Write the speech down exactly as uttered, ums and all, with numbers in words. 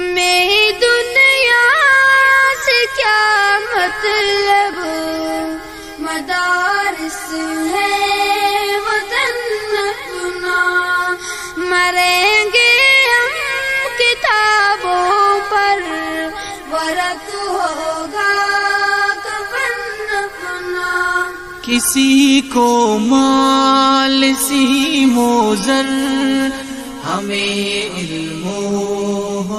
हमें दुनिया से क्या मतलब, मदारस है वतन अपना, मरेंगे हम किताबों पर, वरक होगा कफन अपना। किसी को माल सी मोजर, हमें इल्मो